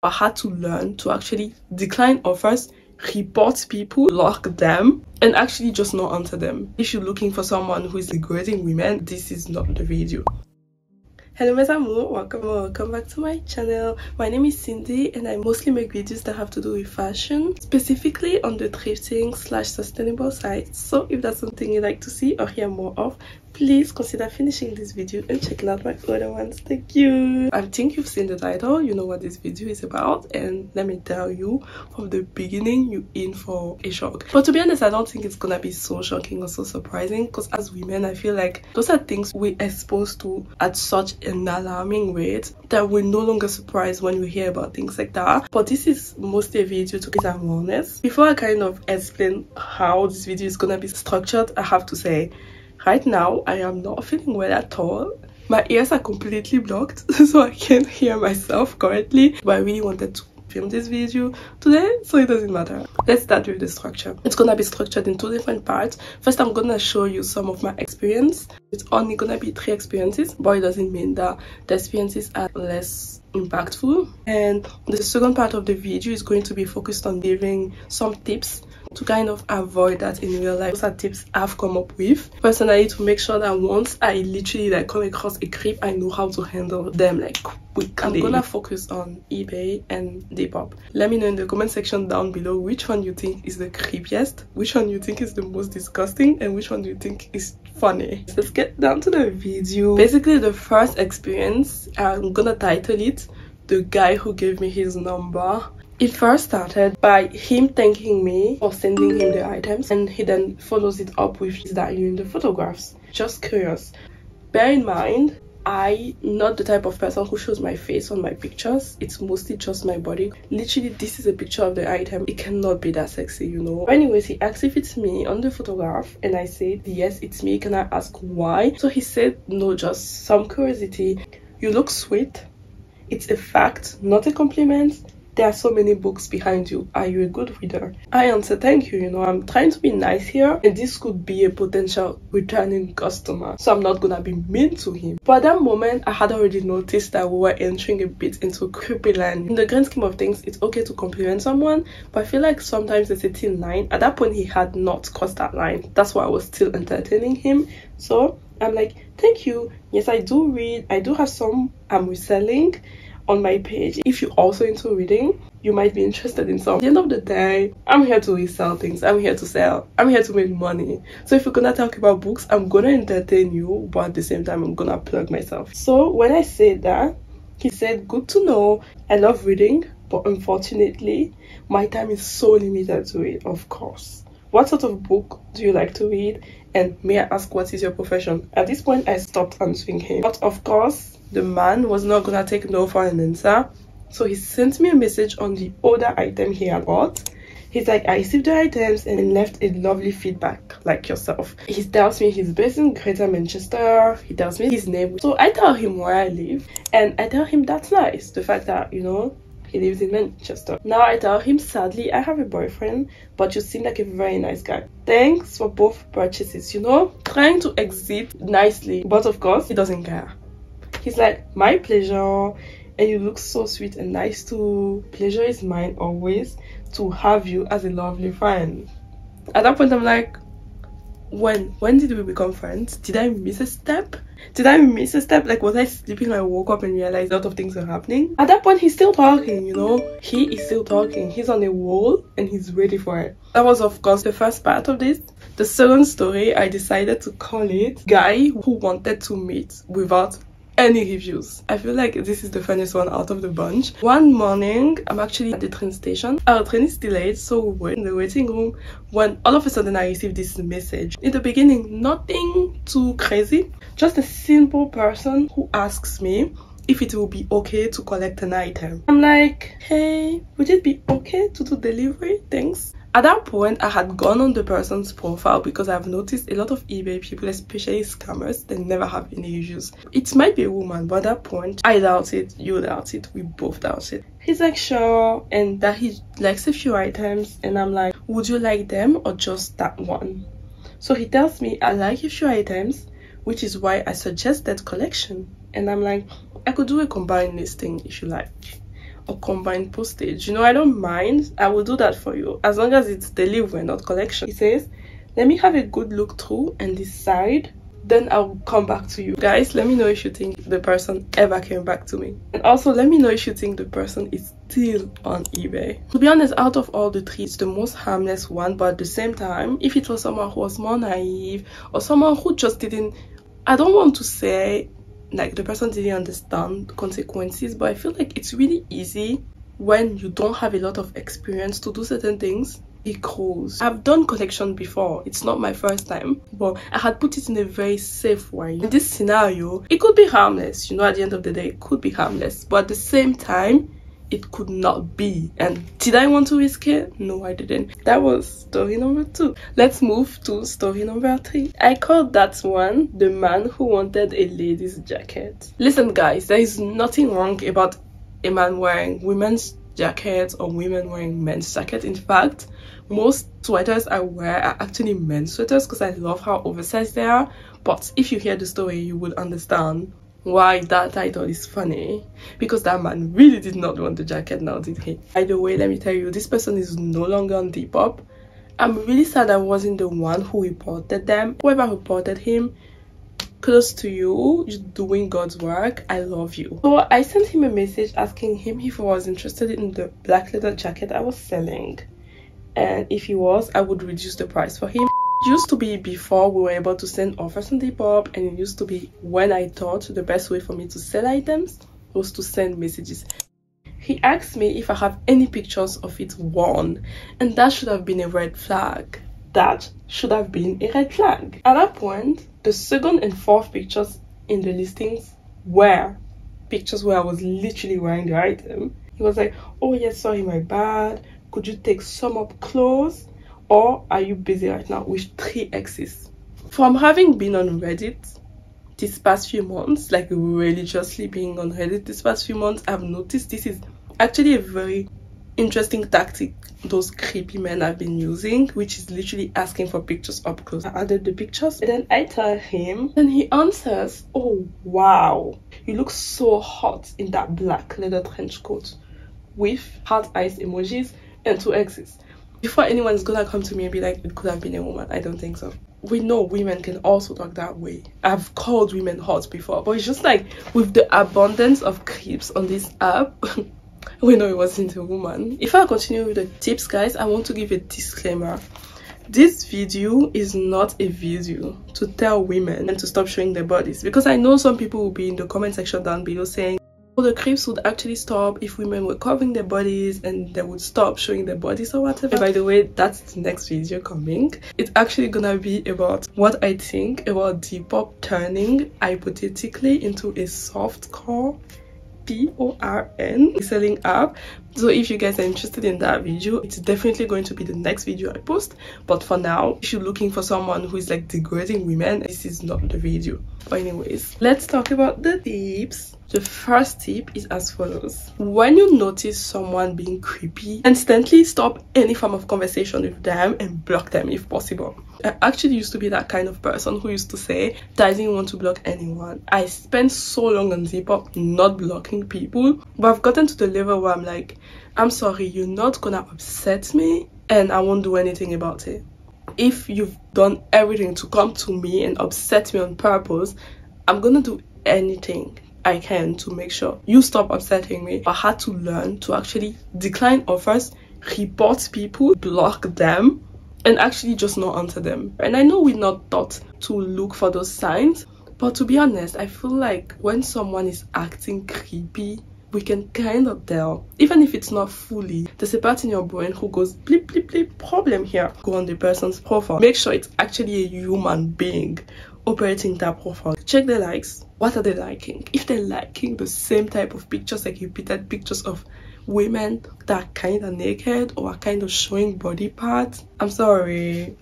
I had to learn to actually decline offers, report people, block them, and actually just not answer them. If you're looking for someone who is degrading women, this is not the video. Hello mes amours, welcome back to my channel. My name is Cindy and I mostly make videos that have to do with fashion, specifically on the thrifting / sustainable side. So if that's something you'd like to see or hear more of, please consider finishing this video and checking out my other ones. Thank you. I think you've seen the title, you know what this video is about, and let me tell you, from the beginning you're in for a shock. But to be honest, I don't think it's gonna be so shocking or so surprising, because as women I feel like those are things we're exposed to at such an alarming rate that we're no longer surprised when we hear about things like that. But this is mostly a video to get our wellness. Before I kind of explain how this video is gonna be structured, I have to say, right now I am not feeling well at all. My ears are completely blocked, so I can't hear myself currently, but I really wanted to film this video today, so it doesn't matter. Let's start with the structure. It's gonna be structured in two different parts. First, I'm gonna show you some of my experience. It's only gonna be 3 experiences, but it doesn't mean that the experiences are less impactful. And the second part of the video is going to be focused on giving some tips to kind of avoid that in real life. Those are tips I've come up with personally to make sure that once I literally like come across a creep, I know how to handle them like quickly. I'm gonna focus on eBay and Depop. Let me know in the comment section down below which one you think is the creepiest, which one you think is the most disgusting, and which one do you think is funny. Let's get down to the video. Basically, the first experience, I'm gonna title it "The Guy Who Gave Me His Number." It first started by him thanking me for sending him the items, and he then follows it up with, "Is that you in the photographs? Just curious." Bear in mind, I'm not the type of person who shows my face on my pictures. It's mostly just my body. Literally, this is a picture of the item. It cannot be that sexy, you know. Anyways, he asked if it's me on the photograph, and I said, "Yes, it's me. Can I ask why?" So he said, "No, just some curiosity. You look sweet. It's a fact, not a compliment. There are so many books behind you. Are you a good reader?" I answered, "Thank you, you know, I'm trying to be nice here, and this could be a potential returning customer, so I'm not gonna be mean to him." But at that moment, I had already noticed that we were entering a bit into creepy land. In the grand scheme of things, it's okay to compliment someone, but I feel like sometimes there's a thin line. At that point, he had not crossed that line. That's why I was still entertaining him. So I'm like, "Thank you. Yes, I do read. I do have some I'm reselling on my page. If you're also into reading, you might be interested in some." At the end of the day, I'm here to resell things. I'm here to sell. I'm here to make money. So if you're gonna talk about books, I'm gonna entertain you, but at the same time, I'm gonna plug myself. So when I said that, he said, "Good to know. I love reading, but unfortunately, my time is so limited to it, of course. What sort of book do you like to read? And may I ask, what is your profession?" At this point, I stopped answering him. But of course, the man was not gonna take no for an answer, so he sent me a message on the other item he had bought. He's like, "I received the items and left a lovely feedback like yourself." He tells me he's based in Greater Manchester. He tells me his name. So I tell him where I live, and I tell him that's nice, the fact that, you know, he lives in Manchester. Now I tell him, "Sadly, I have a boyfriend, but you seem like a very nice guy. Thanks for both purchases," you know, trying to exit nicely. But of course, he doesn't care. He's like, "My pleasure, and you look so sweet and nice too. Pleasure is mine always to have you as a lovely friend." At that point, I'm like, when did we become friends? Did I miss a step? Did I miss a step? Like, was I sleeping? I woke up and realized a lot of things were happening. At that point, he's still talking, you know. He is still talking. He's on a wall and he's ready for it. That was, of course, the first part of this. The second story, I decided to call it "Guy Who Wanted to Meet Without Any Reviews." I feel like this is the funniest one out of the bunch. One morning, I'm actually at the train station. Our train is delayed, so we were in the waiting room when all of a sudden I received this message. In the beginning, nothing too crazy, just a simple person who asks me if it will be okay to collect an item. I'm like, "Hey, would it be okay to do delivery? Thanks." At that point, I had gone on the person's profile because I've noticed a lot of eBay people, especially scammers, they never have any reviews. It might be a woman, but at that point, I doubt it, you doubt it, we both doubt it. He's like, "Sure," and that he likes a few items, and I'm like, "Would you like them or just that one?" So he tells me, "I like a few items, which is why I suggest that collection." And I'm like, "I could do a combined listing if you like." or combined postage. You know, I don't mind. I will do that for you as long as it's delivery, not collection. It says, let me have a good look through and decide. Then I'll come back to you. Guys, let me know if you think the person ever came back to me. And also, let me know if you think the person is still on eBay. To be honest, out of all the three, it's the most harmless one. But at the same time, if it was someone who was more naive or someone who just didn't... I don't want to say like the person didn't understand consequences, but I feel like it's really easy when you don't have a lot of experience to do certain things. Because I've done collection before, it's not my first time, but I had put it in a very safe way. In this scenario, it could be harmless, you know, at the end of the day, it could be harmless, but at the same time, it could not be. And did I want to risk it? No, I didn't. That was story number 2. Let's move to story number 3. I called that one the man who wanted a lady's jacket. Listen, guys, there is nothing wrong about a man wearing women's jackets or women wearing men's jackets. In fact, most sweaters I wear are actually men's sweaters because I love how oversized they are. But if you hear the story, you would understand why that title is funny, because that man really did not want the jacket now, did he? By the way, let me tell you, this person is no longer on Depop. I'm really sad I wasn't the one who reported them. Whoever reported him, close to you, you're doing God's work. I love you. So I sent him a message asking him if he was interested in the black leather jacket I was selling. And if he was, I would reduce the price for him. It used to be before we were able to send offers on Depop, and it used to be when I thought the best way for me to sell items was to send messages. He asked me if I have any pictures of it worn, and that should have been a red flag. That should have been a red flag. At that point, the second and fourth pictures in the listings were pictures where I was literally wearing the item. He was like, oh yes, sorry, my bad. Could you take some up close, or are you busy right now, with 3 X's? From having been on Reddit this past few months, like religiously being on Reddit this past few months, I've noticed this is actually a very interesting tactic those creepy men have been using, which is literally asking for pictures up close. I added the pictures and then I tell him, and he answers, oh wow, you look so hot in that black leather trench coat, with heart eyes emojis and 2 X's. Before anyone's gonna come to me and be like, it could have been a woman, I don't think so. We know women can also talk that way. I've called women hot before, but it's just like with the abundance of creeps on this app, we know it wasn't a woman. If I continue with the tips, guys, I want to give a disclaimer. This video is not a video to tell women and to stop showing their bodies, because I know some people will be in the comment section down below saying, the creeps would actually stop if women were covering their bodies and they would stop showing their bodies or whatever. And by the way, that's the next video coming. It's actually gonna be about what I think about Depop turning hypothetically into a softcore porn selling app. So if you guys are interested in that video, it's definitely going to be the next video I post. But for now, if you're looking for someone who is like degrading women, this is not the video. But anyways, let's talk about the tips. The first tip is as follows. When you notice someone being creepy, instantly stop any form of conversation with them and block them if possible. I actually used to be that kind of person who used to say that I didn't want to block anyone. I spent so long on Depop not blocking people, but I've gotten to the level where I'm like, I'm sorry, you're not gonna upset me and I won't do anything about it. If you've done everything to come to me and upset me on purpose, I'm gonna do anything I can to make sure you stop upsetting me. I had to learn to actually decline offers, report people, block them, and actually just not answer them. And I know we're not taught to look for those signs, but to be honest, I feel like when someone is acting creepy, we can kind of tell, even if it's not fully. There's a part in your brain who goes, bleep, bleep, bleep, problem here. Go on the person's profile. Make sure it's actually a human being operating that profile. Check their likes. What are they liking? If they're liking the same type of pictures, like repeated pictures of women that are kind of naked or are kind of showing body parts, I'm sorry.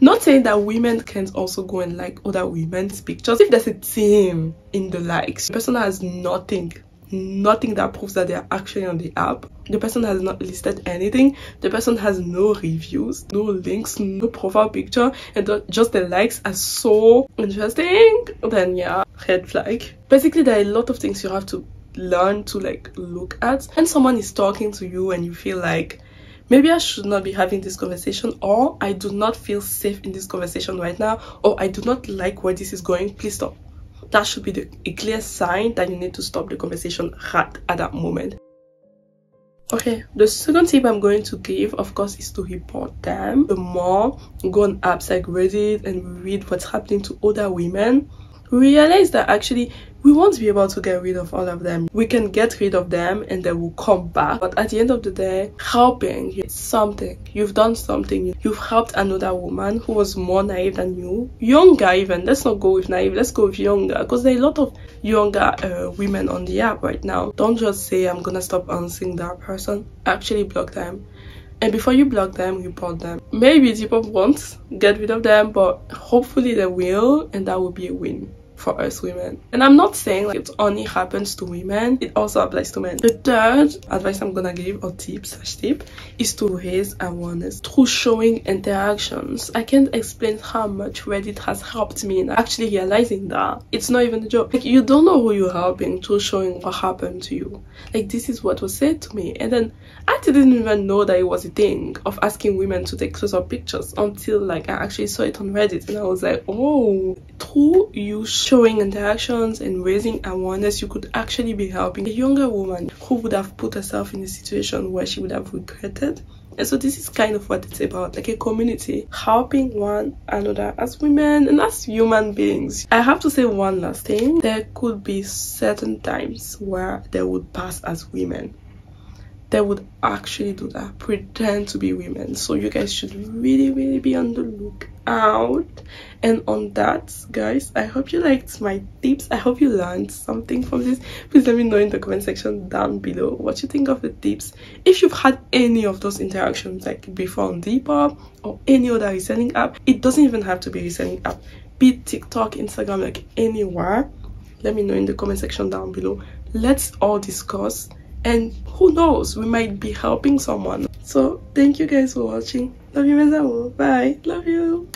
Not saying that women can also go and like other women's pictures. If there's a team in the likes, the person has nothing that proves that they are actually on the app. The person has not listed anything. The person has no reviews, no links, no profile picture, and just the likes are so interesting. Then yeah, red flag. Basically, there are a lot of things you have to learn to like look at. When someone is talking to you and you feel like maybe I should not be having this conversation, or I do not feel safe in this conversation right now, or I do not like where this is going, please stop. That should be a clear sign that you need to stop the conversation right at that moment. Okay, the second tip I'm going to give, of course, is to report them. The more you go on apps like Reddit and read what's happening to other women, we realize that actually we won't be able to get rid of all of them. We can get rid of them and they will come back. But at the end of the day, helping is something. You've done something. You've helped another woman who was more naive than you. Younger even. Let's not go with naive. Let's go with younger. Because there are a lot of younger women on the app right now. Don't just say, I'm going to stop answering that person. Actually block them. And before you block them, report them. Maybe Depop won't get rid of them, but hopefully they will. And that will be a win for us women. And I'm not saying like it only happens to women, it also applies to men. The third advice I'm gonna give, or tip, is to raise awareness through showing interactions. I can't explain how much Reddit has helped me in actually realizing that it's not even a joke. Like, you don't know who you're helping through showing what happened to you. Like, this is what was said to me, and then I didn't even know that it was a thing of asking women to take closer pictures until like I actually saw it on Reddit, and I was like, oh, through you showing interactions and raising awareness, you could actually be helping a younger woman who would have put herself in a situation where she would have regretted. And so this is kind of what it's about, like a community, helping one another as women and as human beings. I have to say one last thing. There could be certain times where they would pass as women. They would actually do that, pretend to be women. So you guys should really, really be on the lookout. And on that, guys, I hope you liked my tips. I hope you learned something from this. Please let me know in the comment section down below what you think of the tips. If you've had any of those interactions like before on Depop or any other reselling app, it doesn't even have to be a reselling app. Be TikTok, Instagram, like anywhere. Let me know in the comment section down below. Let's all discuss. And who knows, we might be helping someone. So thank you guys for watching. Love you, mes amours. Bye. Love you.